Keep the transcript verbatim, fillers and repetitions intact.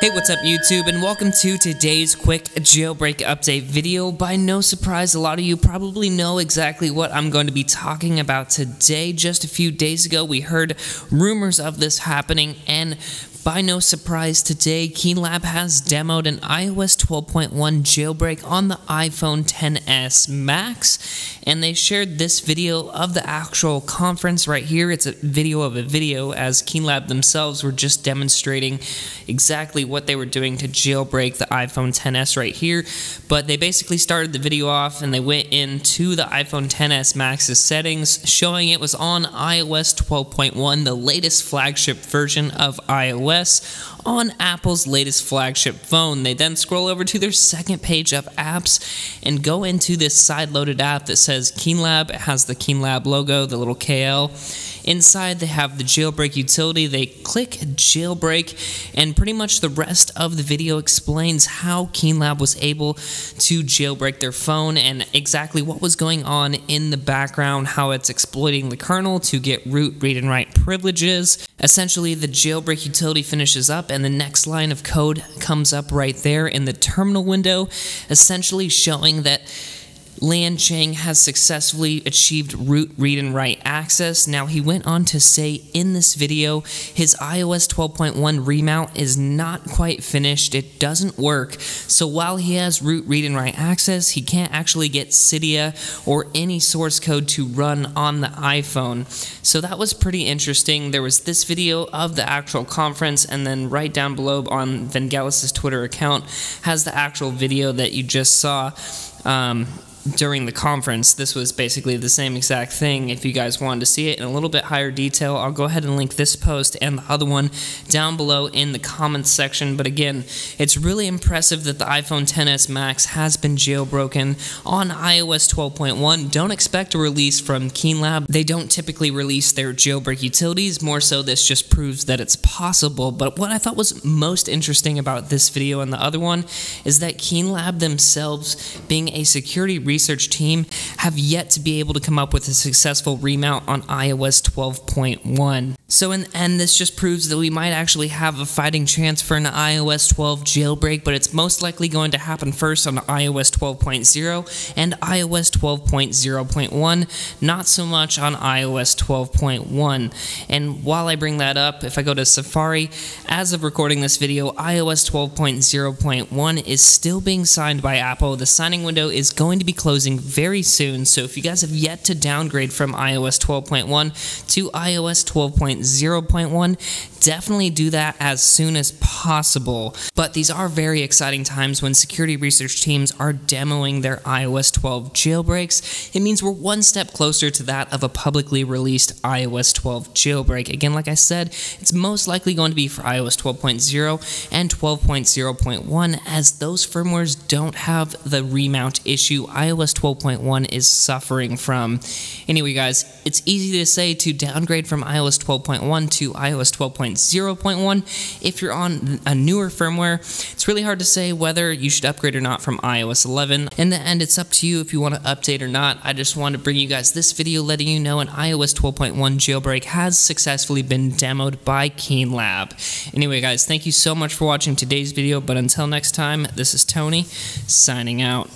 Hey, what's up YouTube, and welcome to today's quick jailbreak update video. By no surprise, a lot of you probably know exactly what I'm going to be talking about today. Just a few days ago, we heard rumors of this happening, and by no surprise today, Keen Lab has demoed an i O S twelve point one jailbreak on the iPhone X S Max, and they shared this video of the actual conference right here. It's a video of a video, as Keen Lab themselves were just demonstrating exactly what they were doing to jailbreak the iPhone X S right here. But they basically started the video off and they went into the iPhone X S Max's settings, showing it was on i O S twelve point one, the latest flagship version of iOS on Apple's latest flagship phone. They then scroll over to their second page of apps and go into this side-loaded app that says Keen Lab. It has the Keen Lab logo, the little K L. Inside, they have the jailbreak utility. They click jailbreak, and pretty much the rest of the video explains how Keen Lab was able to jailbreak their phone and exactly what was going on in the background, how it's exploiting the kernel to get root, read, and write privileges. Essentially, the jailbreak utility finishes up, and the next line of code comes up right there in the terminal window, essentially showing that Lan Chang has successfully achieved root, read, and write access. Now, he went on to say in this video, his i O S twelve point one remount is not quite finished. It doesn't work. So while he has root, read, and write access, he can't actually get Cydia or any source code to run on the iPhone. So that was pretty interesting. There was this video of the actual conference, and then right down below on Vangelis's Twitter account has the actual video that you just saw. Um, During the conference, this was basically the same exact thing. If you guys wanted to see it in a little bit higher detail, I'll go ahead and link this post and the other one down below in the comments section. But again, it's really impressive that the iPhone X S Max has been jailbroken on i O S twelve point one. Don't expect a release from Keen Lab. They don't typically release their jailbreak utilities. More so, this just proves that it's possible. But what I thought was most interesting about this video and the other one is that Keen Lab themselves, being a security research team, have yet to be able to come up with a successful remount on i O S twelve point one. So in the end, this just proves that we might actually have a fighting chance for an i O S twelve jailbreak, but it's most likely going to happen first on i O S twelve point zero and i O S twelve point zero point one, not so much on i O S twelve point one. And while I bring that up, if I go to Safari, as of recording this video, i O S twelve point zero point one is still being signed by Apple. The signing window is going to be closing very soon, so if you guys have yet to downgrade from i O S twelve point one to i O S twelve point zero point one, definitely do that as soon as possible. But these are very exciting times when security research teams are demoing their i O S twelve jailbreaks. It means we're one step closer to that of a publicly released i O S twelve jailbreak. Again, like I said, it's most likely going to be for i O S twelve point zero and twelve point zero point one, as those firmwares don't have the remount issue i O S twelve point one is suffering from. Anyway guys, it's easy to say to downgrade from i O S twelve point one to i O S twelve point zero point one if you're on a newer firmware. It's really hard to say whether you should upgrade or not from i O S eleven. In the end, it's up to you if you want to update or not. I just wanted to bring you guys this video letting you know an i O S twelve point one jailbreak has successfully been demoed by Keen Lab. Anyway guys, thank you so much for watching today's video, but until next time, this is Tony, signing out.